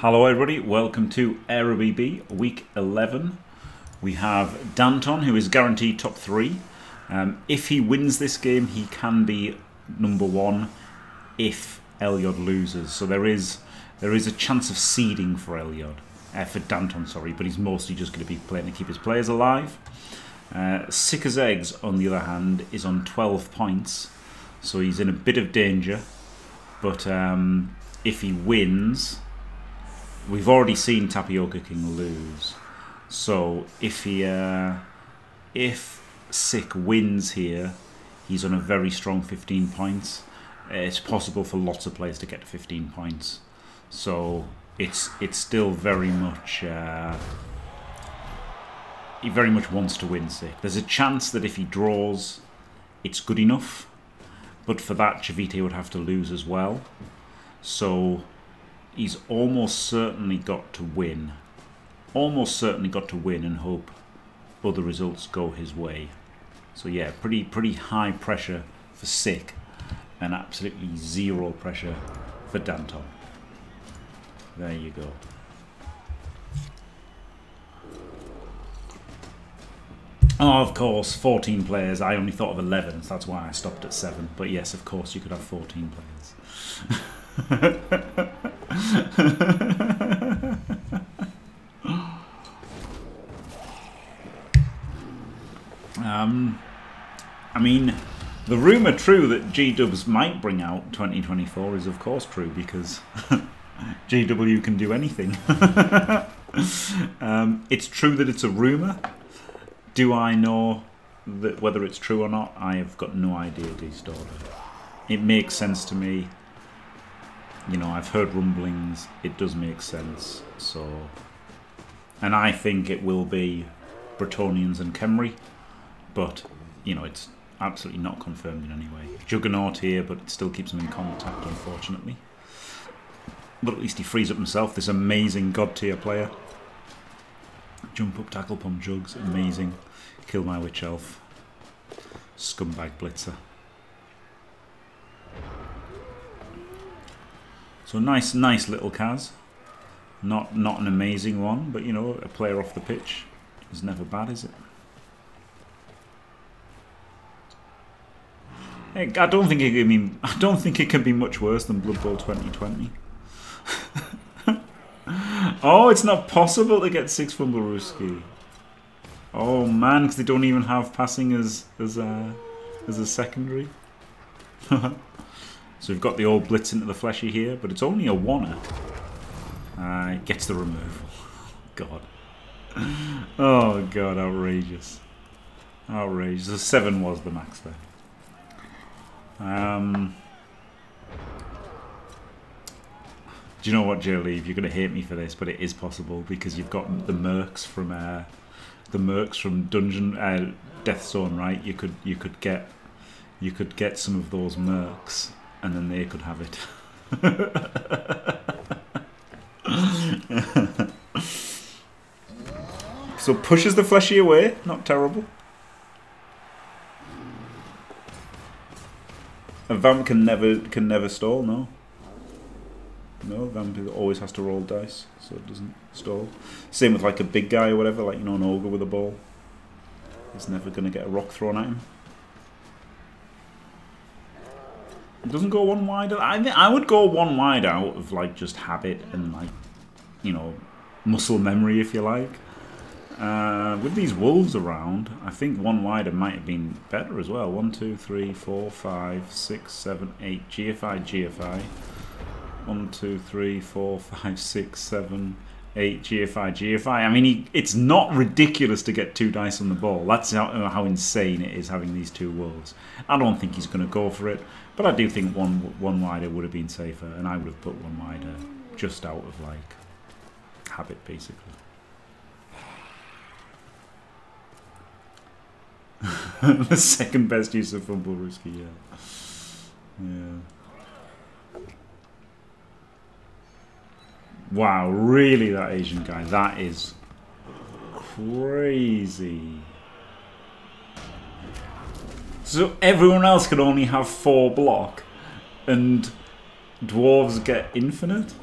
Hello everybody, welcome to EireBB week 11. We have Danton, who is guaranteed top 3. If he wins this game, he can be number 1 if Eliud loses. So there is a chance of seeding for Eliud, for Danton, sorry, but he's mostly just going to be playing to keep his players alive. Sick as Eggs, on the other hand, is on 12 points, so he's in a bit of danger. But if he wins... We've already seen Tapioca King lose, so if Sik wins here, he's on a very strong 15 points. It's possible for lots of players to get 15 points, so it's still very much he very much wants to win Sik. There's a chance that if he draws, it's good enough, but for that Chavite would have to lose as well. So. He's almost certainly got to win. Almost certainly got to win and hope other results go his way. So yeah, pretty high pressure for Sik and absolutely zero pressure for Danton. There you go. Oh, of course, 14 players. I only thought of 11, so that's why I stopped at 7. But yes, of course, you could have 14 players. I mean, the rumour true that G-Dubs might bring out 2024 is of course true, because GW can do anything. It's true that it's a rumour. Do I know that whether it's true or not? I have got no idea, D-Store. It makes sense to me. You know, I've heard rumblings, it does make sense, so... And I think it will be Bretonnians and Khemri, but, you know, it's absolutely not confirmed in any way. Juggernaut here, but it still keeps him in contact, unfortunately. But at least he frees up himself, this amazing god-tier player. Jump up, tackle, pump, jugs, amazing. Kill my witch elf. Scumbag blitzer. So nice little Kaz. Not an amazing one, but you know, a player off the pitch is never bad, is it? I don't think it. I mean, I don't think it can be much worse than Blood Bowl 2020. Oh, it's not possible to get 6 Fumble Rooski. Oh man, because they don't even have passing as a secondary. So we've got the old blitz into the fleshy here, but it's only a one-er. It gets the removal. God. Oh, God, outrageous. Outrageous. The 7 was the max there. Do you know what, Joe Leave? You're going to hate me for this, but it is possible, because you've got the mercs from Dungeon Death Zone, right? You could get some of those mercs. And then they could have it. So pushes the fleshy away. Not terrible. A vamp can never stall. No. No, vamp always has to roll dice, so it doesn't stall. Same with like a big guy or whatever, like you know an ogre with a ball. He's never gonna get a rock thrown at him. It doesn't go one wide. I would go one wide out of like just habit and like you know muscle memory, if you like. With these wolves around, I think one wider might have been better as well. 1, 2, 3, 4, 5, 6, 7, 8. GFI. 1, 2, 3, 4, 5, 6, 7, 8. GFI. I mean, it's not ridiculous to get 2 dice on the ball. That's how insane it is having these 2 wolves. I don't think he's going to go for it. But I do think one wider would have been safer, and I would have put one wider just out of, like, habit, basically. The second best use of Fumble Rooski, yeah. Yeah. Wow, really, that Asian guy. That is crazy. So everyone else can only have 4 block, and dwarves get infinite?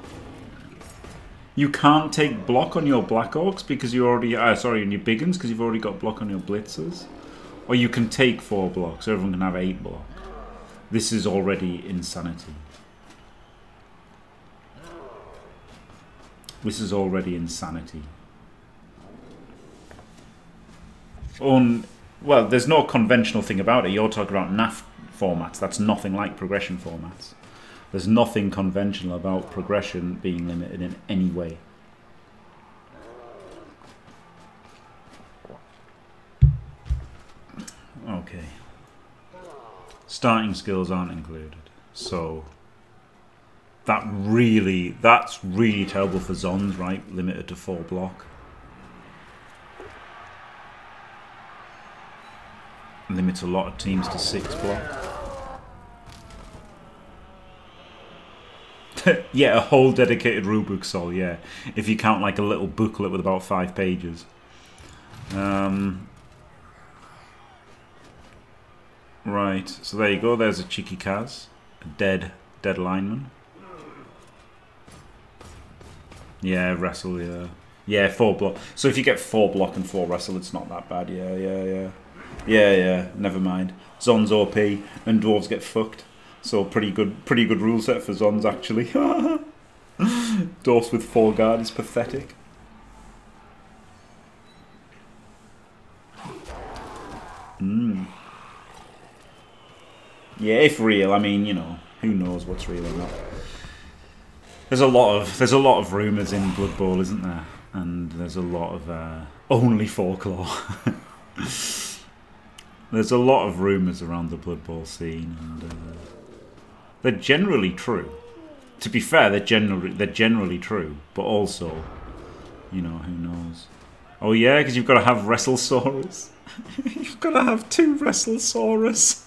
You can't take block on your Black Orcs because you already... sorry, on your Biggins because you've already got block on your Blitzers. Or you can take 4 blocks. So everyone can have 8 block. This is already insanity. This is already insanity. Well, there's no conventional thing about it. You're talking about NAF formats. That's nothing like progression formats. There's nothing conventional about progression being limited in any way. Okay. Starting skills aren't included. So that's really terrible for Zons, right? Limited to 4 block. Limits a lot of teams to 6 block. Yeah, a whole dedicated rulebook, Sol, yeah. If you count like a little booklet with about 5 pages. Right, so there you go. There's a cheeky Kaz. A dead lineman. Yeah, wrestle, yeah. Yeah, 4 block. So if you get 4 block and 4 wrestle, it's not that bad. Yeah. Yeah, never mind. Zons OP and Dwarves get fucked. So pretty good rule set for Zons, actually. Dwarfs with 4 guard is pathetic. Yeah, if real, I mean, you know, who knows what's real or not. There's a lot of rumours in Blood Bowl, isn't there? And there's a lot of only folklore. There's a lot of rumours around the Blood Bowl scene, and they're generally true. To be fair, they're generally true, but also, you know, who knows? Oh yeah, because you've got to have Wrestle-saurus. You've got to have 2 Wrestle-saurus.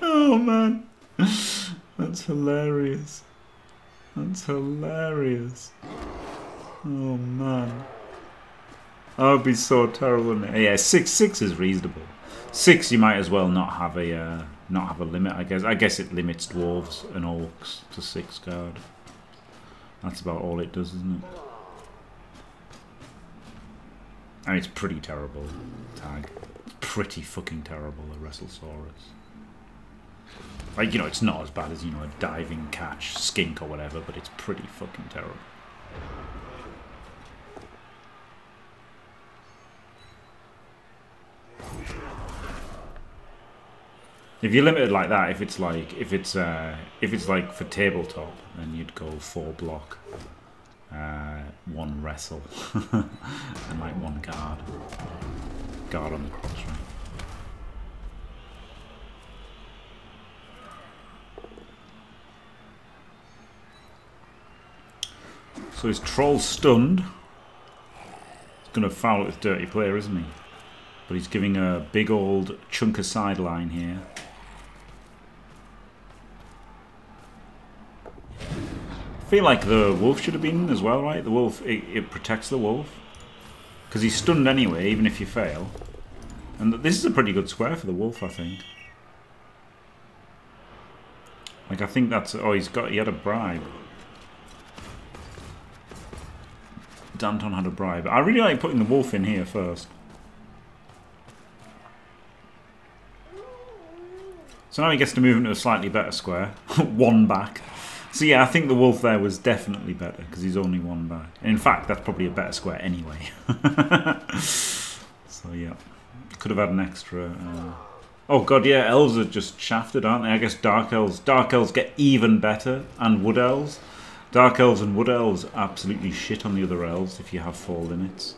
Oh man, that's hilarious. That's hilarious. Oh man, that would be so terrible. Yeah, 6 is reasonable. 6, you might as well not have a limit. I guess it limits Dwarves and Orcs to 6 guard. That's about all it does, isn't it? I mean, it's pretty terrible tag. It's pretty fucking terrible, a Wrestle-saurus. Like, you know, it's not as bad as, you know, a diving catch, skink or whatever, but it's pretty fucking terrible. If you're limited like that, if it's like for tabletop, then you'd go 4 block, 1 wrestle, and like 1 guard. Guard on the cross, right? So his troll's stunned. He's gonna foul it with dirty player, isn't he? But he's giving a big old chunk of sideline here. I feel like the wolf should have been in as well, right? The wolf, it protects the wolf. Because he's stunned anyway, even if you fail. And this is a pretty good square for the wolf, I think. Like, I think that's... Oh, he had a bribe. Danton had a bribe. I really like putting the wolf in here first. So now he gets to move into a slightly better square. 1 back. So yeah, I think the wolf there was definitely better because he's only 1 back. And in fact, that's probably a better square anyway. So yeah, could have had an extra. Oh god, yeah, elves are just shafted, aren't they? I guess dark elves get even better, and wood elves. Dark elves and wood elves absolutely shit on the other elves if you have 4 limits.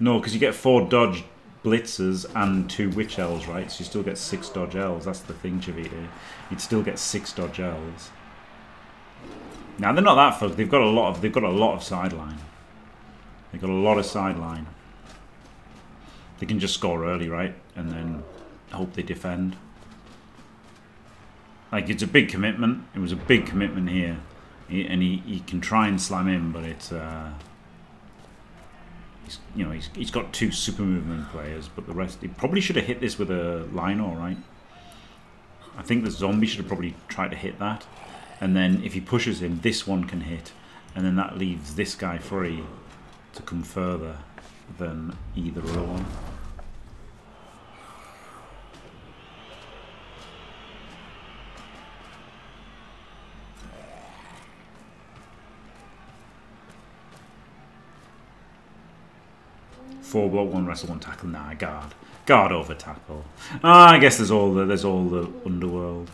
No, because you get 4 dodge blitzers and 2 witch elves, right? So you still get 6 dodge elves. That's the thing, Chavite. You'd still get 6 dodge elves. Now they're not that fucked. They've got a lot of sideline. They've got a lot of sideline. They can just score early, right? And then hope they defend. Like, it's a big commitment. It was a big commitment here, and he can try and slam in, but it's you know, he's got 2 super movement players, but the rest... He probably should have hit this with a lino, right? I think the zombie should have probably tried to hit that. And then if he pushes him, this one can hit. And then that leaves this guy free to come further than either other one. Four block, one wrestle, one tackle. Nah, guard. Guard over tackle. Ah, I guess there's all the underworld.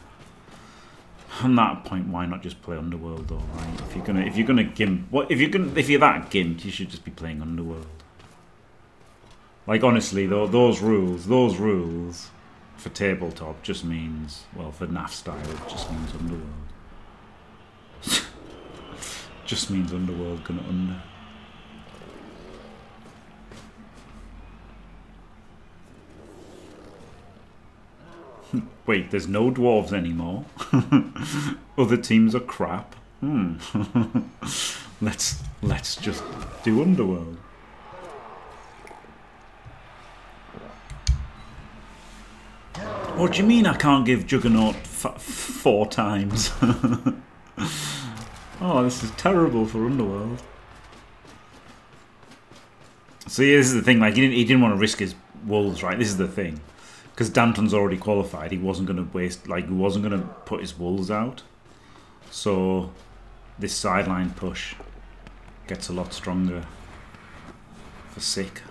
On that point, why not just play underworld though, right? If you're gonna gimp, if you're that gimped, you should just be playing underworld. Like honestly though, those rules for tabletop just means, well, for NAF style it just means underworld. Just means underworld gonna under. Wait, there's no dwarves anymore. Other teams are crap. Let's just do underworld. What do you mean I can't give Juggernaut four times? Oh, this is terrible for underworld. So yeah, this is the thing. Like he didn't want to risk his wolves, right? This is the thing. Because Danton's already qualified, he wasn't going to waste, like, he wasn't going to put his wolves out. So, this sideline push gets a lot stronger for Sik.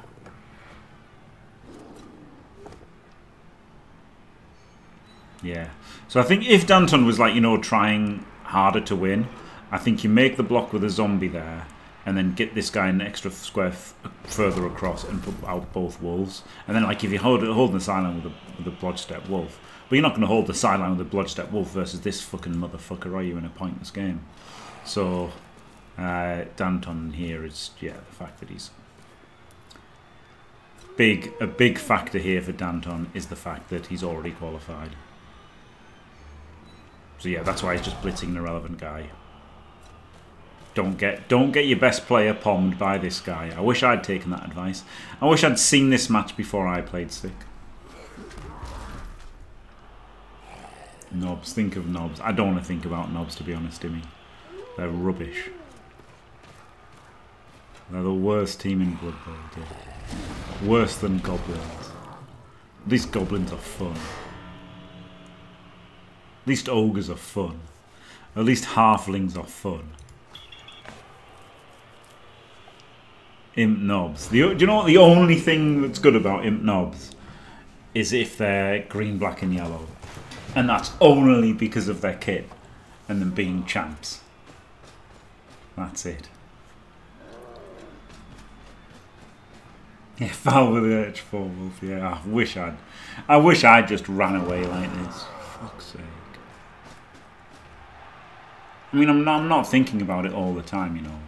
Yeah. So I think if Danton was, like, you know, trying harder to win, I think you make the block with a zombie there. And then get this guy an extra square further across and put out both wolves. And then, like, if you holding the sideline with the bloodstep wolf, but you're not going to hold the sideline with the bloodstep wolf versus this fucking motherfucker, are you, in a pointless game? So, Danton here is, yeah, the fact that he's big. A big factor here for Danton is the fact that he's already qualified. So yeah, that's why he's just blitzing an irrelevant guy. Don't get your best player pommed by this guy. I wish I'd taken that advice. I wish I'd seen this match before I played Sik. Knobs, think of knobs. I don't want to think about knobs, to be honest, Immy. They're rubbish. They're the worst team in Blood Bowl, dude. Worse than goblins. These goblins are fun. At least ogres are fun. At least halflings are fun. Imp knobs. Do you know what the only thing that's good about imp knobs is if they're green, black and yellow. And that's only because of their kit and them being champs. That's it. Yeah, foul with the edge for wolf. Yeah, I wish I just ran away like this. Fuck's sake. I mean, I'm not thinking about it all the time, you know.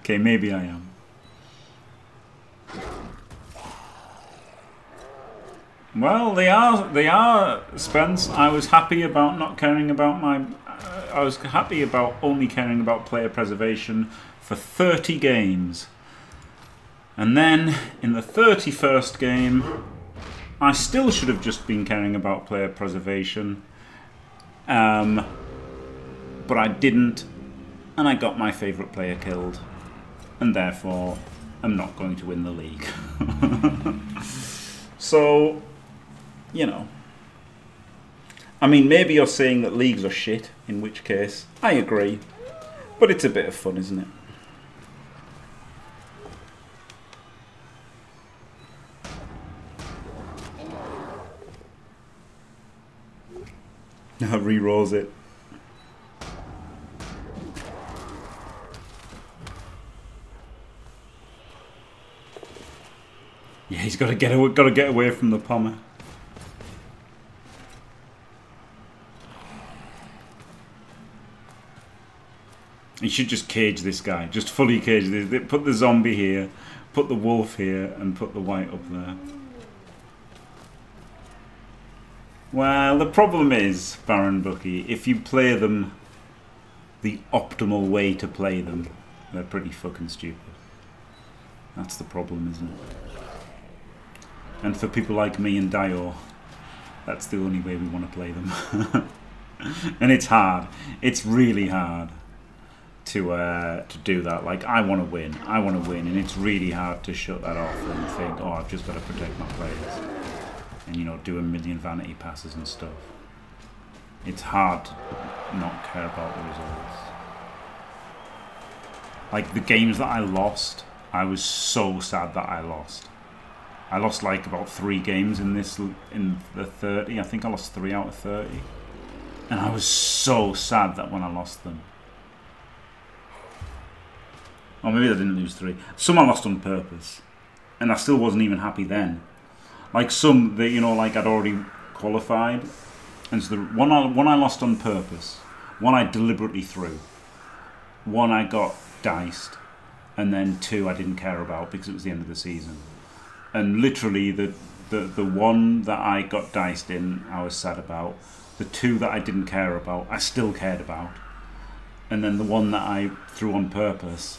Okay, maybe I am. Well, they are, Spence. I was happy about not caring about my... I was happy about only caring about player preservation for 30 games. And then, in the 31st game, I still should have just been caring about player preservation. But I didn't. And I got my favourite player killed, and therefore I'm not going to win the league. So, you know. I mean, maybe you're saying that leagues are shit, in which case I agree. But it's a bit of fun, isn't it? Re-rolls it. Yeah, he's got to get away from the pommer. You should just cage this guy. Just fully cage this. Put the zombie here, put the wolf here, and put the white up there. Well, the problem is, Baron Bucky, if you play them the optimal way to play them, they're pretty fucking stupid. That's the problem, isn't it? And for people like me and Dio, that's the only way we want to play them. And it's hard. It's really hard to do that. Like, I want to win, and it's really hard to shut that off and think, oh, I've just got to protect my players. And, you know, do a million vanity passes and stuff. It's hard to not care about the results. Like, the games that I lost, I was so sad that I lost. I lost, like, about 3 games in the 30. I think I lost 3 out of 30. And I was so sad that when I lost them. Or maybe I didn't lose 3. Some I lost on purpose. And I still wasn't even happy then. Like some that, you know, like I'd already qualified. And so the one I lost on purpose, one I deliberately threw, one I got diced, and then 2 I didn't care about because it was the end of the season. And literally the one that I got diced in, I was sad about. The 2 that I didn't care about, I still cared about. And then the one that I threw on purpose,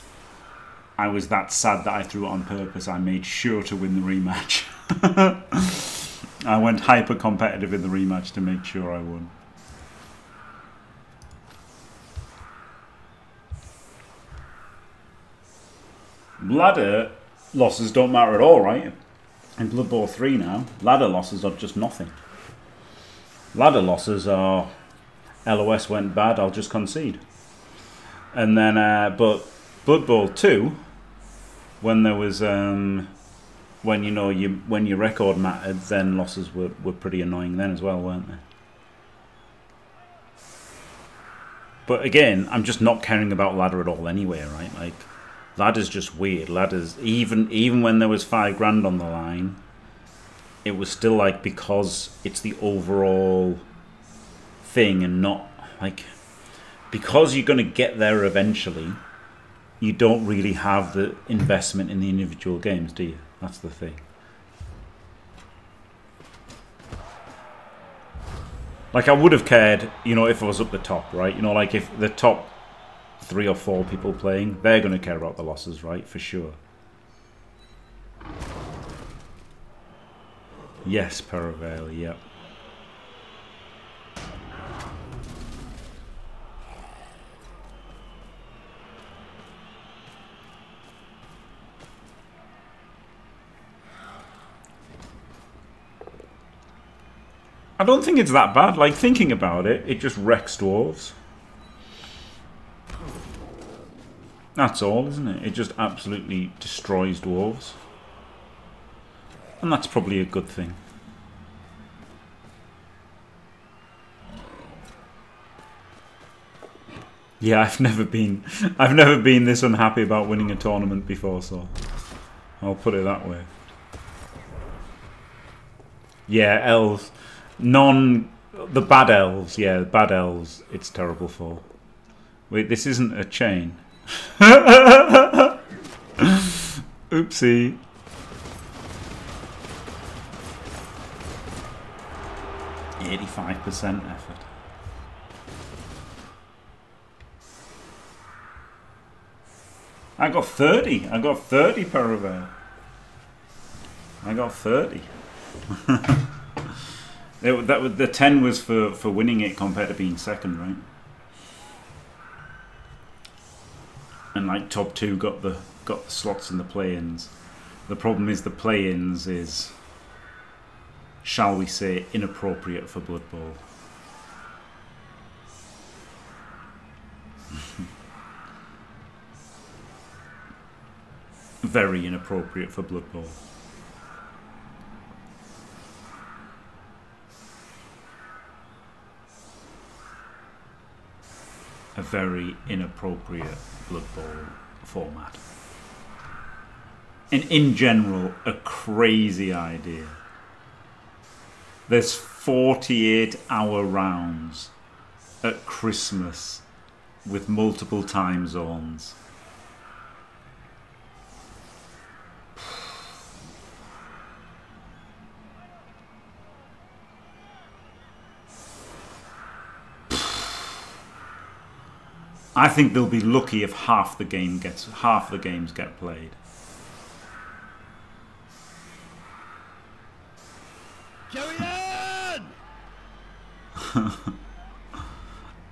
I was that sad that I threw it on purpose. I made sure to win the rematch. I went hyper-competitive in the rematch to make sure I won. Ladder losses don't matter at all, right? In Blood Bowl 3 now, ladder losses are just nothing. Ladder losses are, LOS went bad, I'll just concede. And then, but Blood Bowl 2, when there was, when you know when your record mattered, then losses were pretty annoying then as well, weren't they? But again, I'm just not caring about ladder at all anyway, right? Like, ladder's just weird. Ladder's even when there was $5 grand on the line, it was still like, because it's the overall thing and not like, because you're going to get there eventually. You don't really have the investment in the individual games, do you? That's the thing. Like, I would have cared, you know, if I was up the top, right? You know, like, if the top 3 or 4 people playing, they're going to care about the losses, right? For sure. Yes, Perivale, yep. I don't think it's that bad. Like, thinking about it, it just wrecks dwarves. That's all, isn't it? It just absolutely destroys dwarves. And that's probably a good thing. Yeah, I've never been this unhappy about winning a tournament before, so I'll put it that way. Yeah, elves. The bad elves, yeah, the bad elves, it's terrible for. Wait, this isn't a chain. Oopsie. $85% effort. I got 30. I got 30 Perivale. I got 30. The 10 was for winning it compared to being second, right? And like top 2 got the slots in the play-ins. The problem is the play-ins is, shall we say, inappropriate for Blood Bowl. Very inappropriate for Blood Bowl. A very inappropriate Blood Bowl format. And in general, a crazy idea. There's 48-hour rounds at Christmas with multiple time zones. I think they'll be lucky if half the games get played. Baron!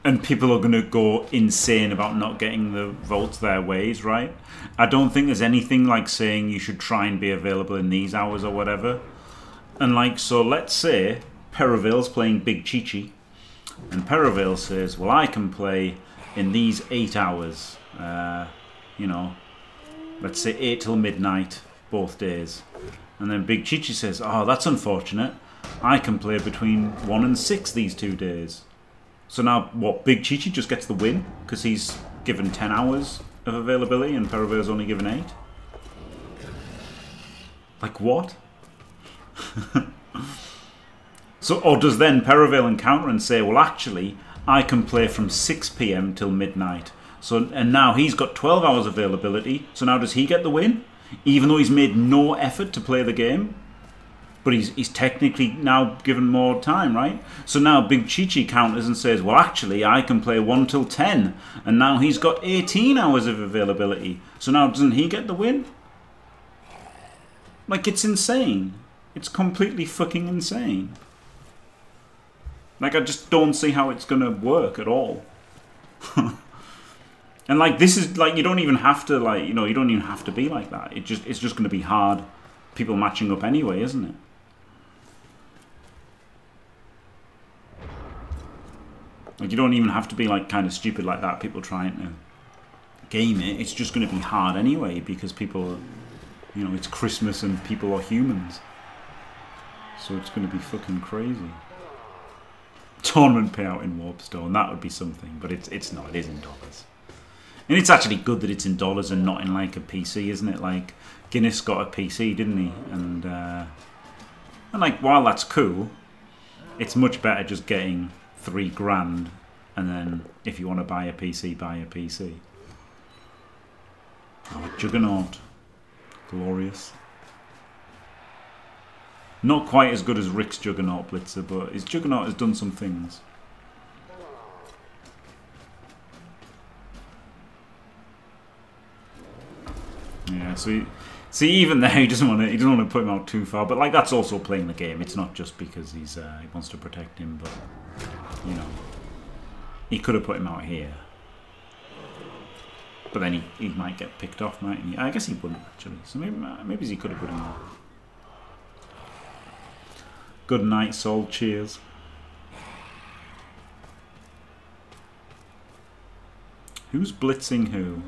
And people are going to go insane about not getting the roll to their ways, right? I don't think there's anything like saying you should try and be available in these hours or whatever. And like, so let's say Perivale's playing Big Chi Chi. And Perivale says, well, I can play in these 8 hours. You know, let's say 8 till midnight, both days. And then Big Chi Chi says, oh, that's unfortunate. I can play between 1 and 6 these 2 days. So now, what, Big Chi Chi just gets the win? Because he's given 10 hours of availability and Perivale's only given 8? Like, what? So, or does then Perivale encounter and say, well, actually, I can play from 6 PM till midnight. So, and now he's got 12 hours availability. So now does he get the win? Even though he's made no effort to play the game? But he's technically now given more time, right? So now Big Chi Chi counters and says, well, actually, I can play 1 till 10. And now he's got 18 hours of availability. So now doesn't he get the win? Like, it's insane. It's completely fucking insane. Like, I just don't see how it's going to work at all. And, like, this is, like, you don't even have to, like, you know, you don't even have to be like that. It's just going to be hard people matching up anyway, isn't it? Like, you don't even have to be, like, kind of stupid like that, people trying to game it. It's just going to be hard anyway because people, you know, it's Christmas and people are humans. So it's going to be fucking crazy. Tournament payout in Warpstone, that would be something, but it's not, it is in dollars. And it's actually good that it's in dollars and not in, like, a PC, isn't it? Like, Guinness got a PC, didn't he? And like, while that's cool, it's much better just getting 3 grand and then, if you want to buy a PC, buy a PC. Oh, Juggernaut. Glorious. Not quite as good as Rick's Juggernaut Blitzer, but his Juggernaut has done some things. Yeah, so he, see, even there he doesn't want to put him out too far, but like that's also playing the game. It's not just because he's he wants to protect him, but you know he could have put him out here, but then he might get picked off, might he? I guess he wouldn't actually. So maybe he could have put him out. Good night, soul. Cheers. Who's blitzing who?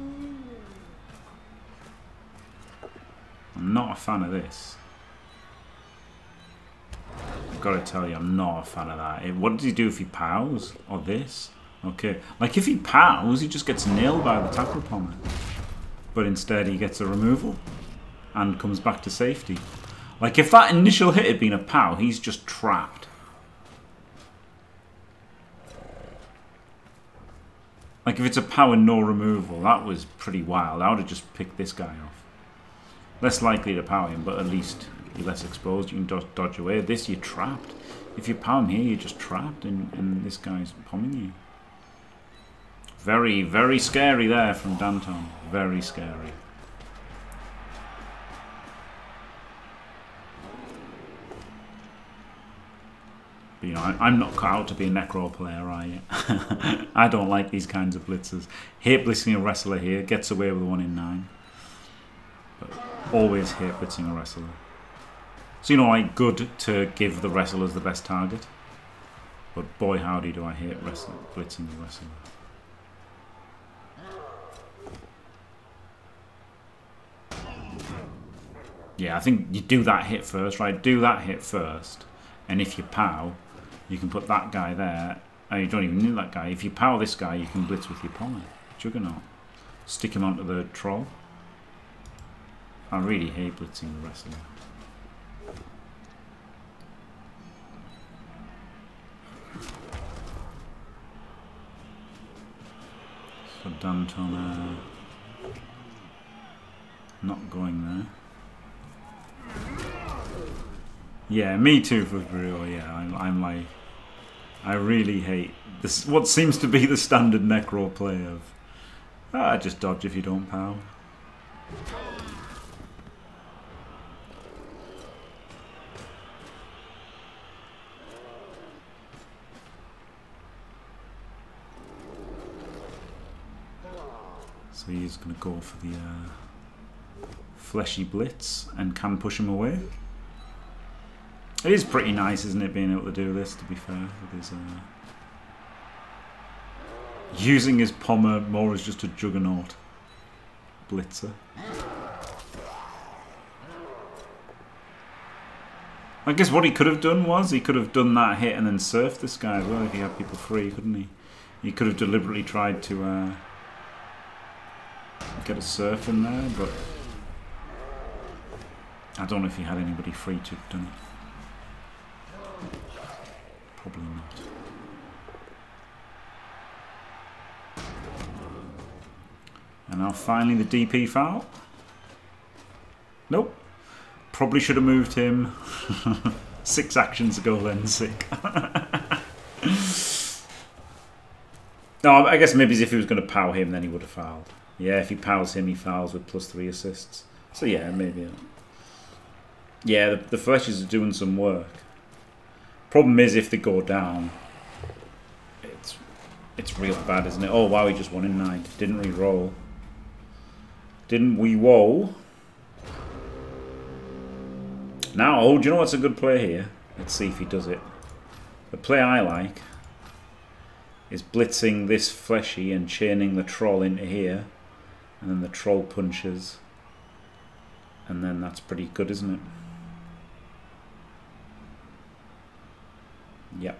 I'm not a fan of this. I've got to tell you, I'm not a fan of that. What does he do if he pows? Or this? Okay. Like, if he pows, he just gets nailed by the tackle pommer. But instead, he gets a removal and comes back to safety. Like, if that initial hit had been a pow, he's just trapped. Like, if it's a pow and no removal, that was pretty wild. I would have just picked this guy off. Less likely to power him, but at least you're less exposed. You can dodge away. This, you're trapped. If you power him here, you're just trapped, and this guy's pomming you. Very, very scary there from Danton. Very scary. But, you know, I'm not cut out to be a necro player, I. I don't like these kinds of blitzers. Hate blitzing a wrestler here. Gets away with 1 in 9. But always hate blitzing a wrestler. So, you know, like, good to give the wrestlers the best target. But boy, howdy do I hate blitzing the wrestler. Yeah, I think you do that hit first, right? Do that hit first. And if you pow, you can put that guy there. And you don't even need that guy. If you pow this guy, you can blitz with your pommy. Juggernaut. Stick him onto the troll. I really hate blitzing the wrestler. So Danton, not going there. Yeah, me too for real. Yeah, I'm like, I really hate this. What seems to be the standard necro play of, just dodge if you don't pow. So he's going to go for the fleshy blitz and can push him away. It is pretty nice, isn't it, being able to do this, to be fair, with his, using his Pommer more as just a juggernaut blitzer. I guess what he could have done was, he could have done that hit and then surfed this guy as well if he had people free, couldn't he? He could have deliberately tried to get a surf in there, but I don't know if he had anybody free to have done it. Probably not. And now finally the DP foul. Nope. Probably should have moved him. 6 actions ago then, Sick. No, I guess maybe if he was going to pow him, then he would have fouled. Yeah, if he pows him, he fouls with +3 assists. So yeah, maybe. Yeah, the fleshes are doing some work. Problem is, if they go down, it's real bad, isn't it? Oh wow, he just won in 9. Didn't re-roll. Didn't we roll? Now, oh, do you know what's a good play here? Let's see if he does it. The play I like is blitzing this fleshy and chaining the troll into here, and then the troll punches, and then that's pretty good, isn't it? Yep.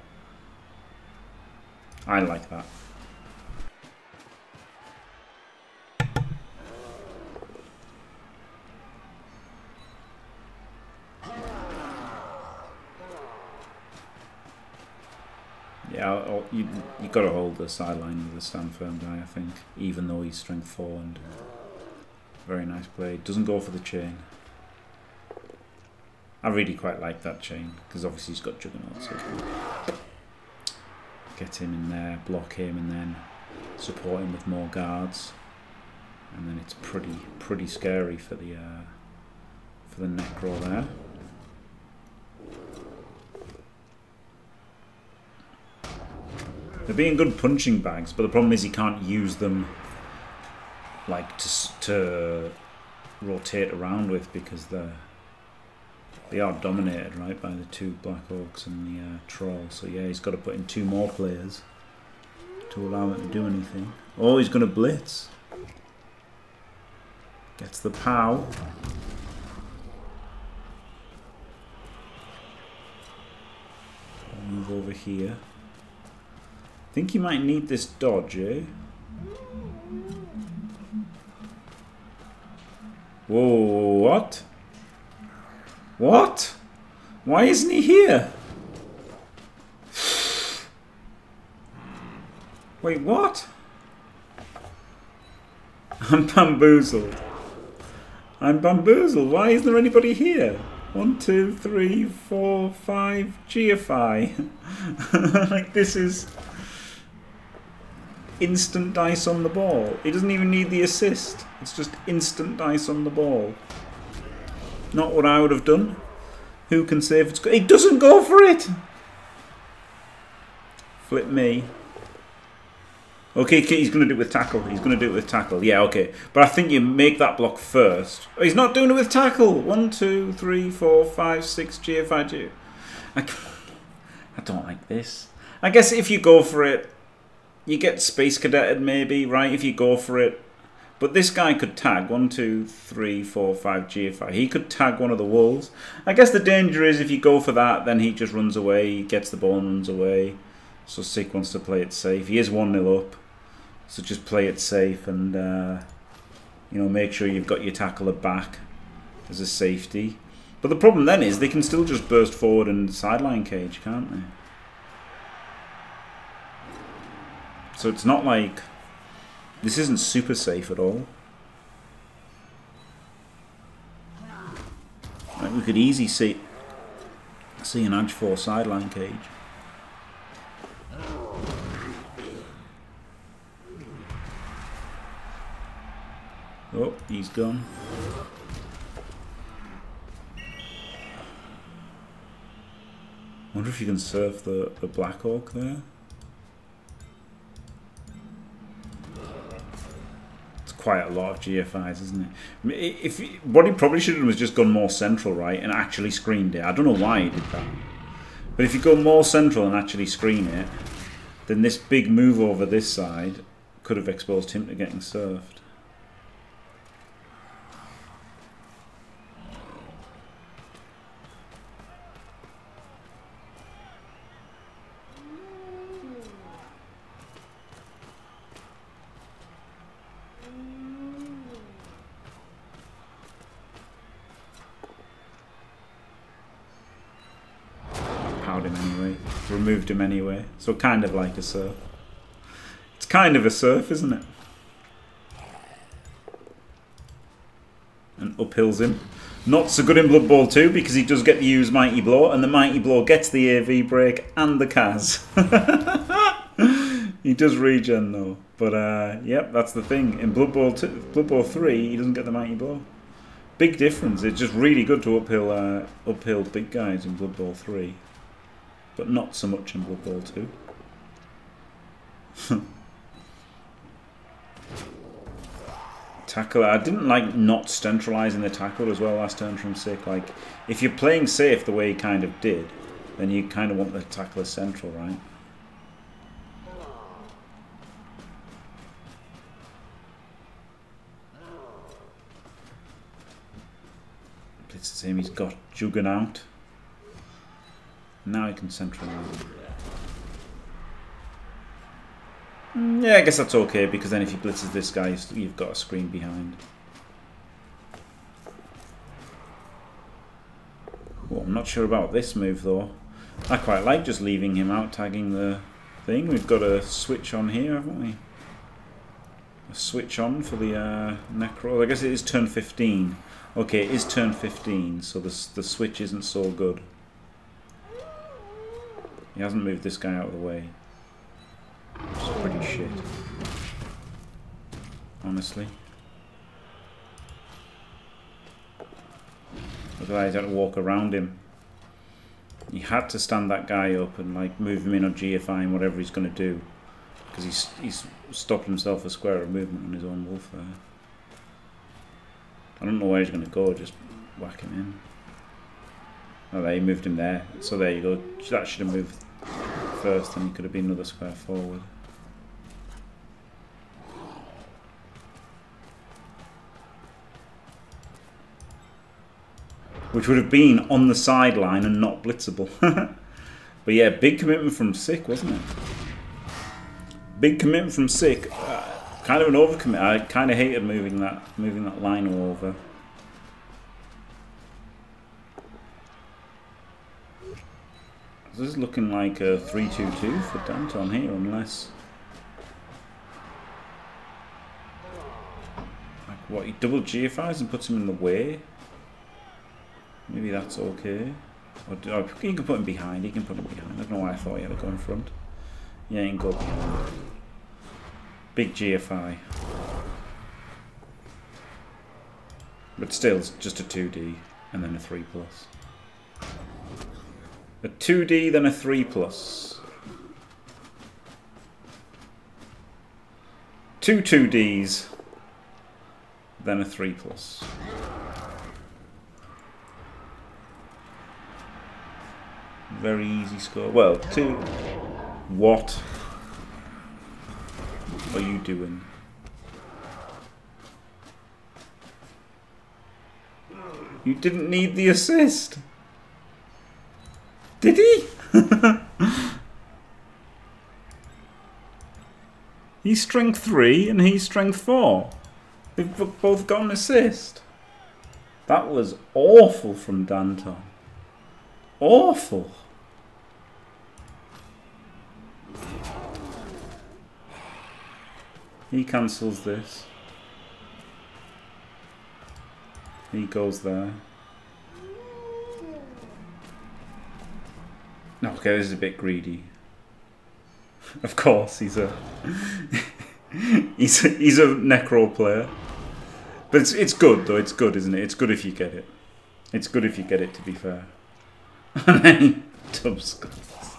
I like that. Yeah, you got to hold the sideline with the stand firm guy, I think, even though he's strength 4 and very nice play. Doesn't go for the chain. I really quite like that chain because obviously he's got Juggernaut. So get him in there, block him, and then support him with more guards, and then it's pretty scary for the Necro there. They're being good punching bags, but the problem is he can't use them like to rotate around with because they are dominated, right, by the 2 Black Orcs and the troll. So yeah, he's got to put in 2 more players to allow it to do anything. Oh, he's going to blitz. Gets the pow. Move over here. I think you might need this dodge, eh? Whoa, what? What? Why isn't he here? Wait, what? I'm bamboozled. I'm bamboozled. Why isn't there anybody here? 1, 2, 3, 4, 5, GFI. Like, this is instant dice on the ball. He doesn't even need the assist. It's just instant dice on the ball. Not what I would have done. Who can say if it's good? He doesn't go for it! Flip me. Okay, he's going to do it with tackle. He's going to do it with tackle. Yeah, okay. But I think you make that block first. Oh, he's not doing it with tackle. 1, 2, 3, 4, 5, 6, GFI2. I don't like this. I guess if you go for it, you get space cadetted maybe, right, if you go for it. But this guy could tag 1, 2, 3, 4, 5 GFI. He could tag one of the wolves. I guess the danger is if you go for that, then he just runs away. He gets the ball and runs away. So Sik wants to play it safe. He is 1-0 up. So just play it safe and, you know, make sure you've got your tackler back as a safety. But the problem then is they can still just burst forward and sideline cage, can't they? So it's not like, this isn't super safe at all. Like, we could easily see an edge 4 sideline cage. Oh, he's gone. Wonder if you can surf the Black Orc there. quite a lot of GFIs, isn't it? If what he probably should have done was just gone more central, right, and actually screened it. I don't know why he did that. But if you go more central and actually screen it, then this big move over this side could have exposed him to getting served. Moved him anyway, so kind of like a surf. It's kind of a surf, isn't it? And uphills him. Not so good in Blood Bowl 2 because he does get to use Mighty Blow, and the Mighty Blow gets the AV break and the Kaz. He does regen though, but yep, that's the thing. In Blood Bowl 2, Blood Bowl 3, he doesn't get the Mighty Blow. Big difference. It's just really good to uphill big guys in Blood Bowl 3. But not so much in Blood Bowl 2. Tackle. I didn't like not centralising the tackle as well last turn from Sik. Like, if you're playing safe the way he kind of did, then you kind of want the tackler central, right? It's the same. He's got Juggernaut. Now he can centralise. Yeah, I guess that's okay, because then if he blitzes this guy, you've got a screen behind. Well, I'm not sure about this move, though. I quite like just leaving him out, tagging the thing. We've got a switch on here, haven't we? A switch on for the Necro. I guess it is turn 15. Okay, it is turn 15, so the switch isn't so good. He hasn't moved this guy out of the way. It's pretty shit, honestly. Look at that, he's had to walk around him. He had to stand that guy up and like move him in or GFI and whatever he's going to do. Because he's stopped himself a square of movement on his own wolf there. I don't know where he's going to go, just whack him in. Oh, there, he moved him there. So there you go. That should have moved first, and he could have been another square forward. Which would have been on the sideline and not blitzable. But yeah, big commitment from Sik, wasn't it? Big commitment from Sik. Kind of an overcommit. I kind of hated moving that line all over. This is looking like a 3-2-2 for Danton here, unless... Like what, he double GFIs and puts him in the way? Maybe that's okay. Or he can put him behind, he can put him behind. I don't know why I thought he had to go in front. Yeah, he can go behind. Big GFI. But still, it's just a 2D and then a 3+. A 2D, then a 3+. Two 2Ds, then a 3+. Very easy score. Well, two. What are you doing? You didn't need the assist. Did he? He's strength 3 and he's strength 4. They've both got an assist. That was awful from Danton. Awful. He cancels this. He goes there. Okay, this is a bit greedy. Of course, he's a necro player, but it's good though. It's good, isn't it? It's good if you get it. It's good if you get it. To be fair, and then Dub scores.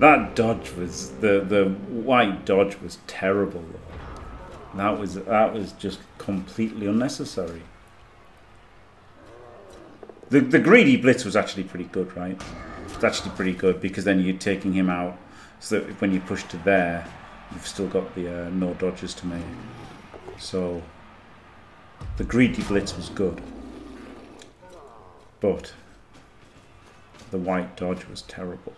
That dodge was the white dodge was terrible. Though. That was just completely unnecessary. The greedy blitz was actually pretty good, right? It's actually pretty good because then you're taking him out, so that when you push to there, you've still got the no dodges to make. So the greedy blitz was good, but the white dodge was terrible.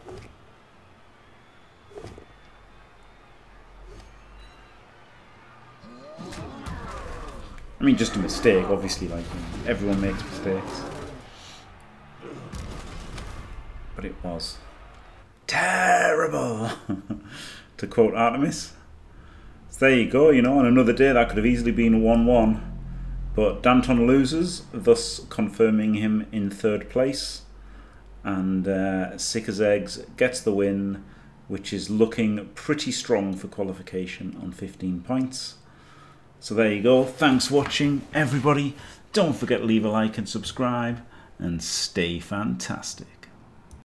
I mean, just a mistake, obviously, like, you know, everyone makes mistakes. But it was terrible, to quote Artemis. So there you go, you know, on another day that could have easily been 1-1. But Danton loses, thus confirming him in third place. And Sick as Eggs gets the win, which is looking pretty strong for qualification on 15 points. So there you go. Thanks for watching, everybody. Don't forget to leave a like and subscribe, and stay fantastic.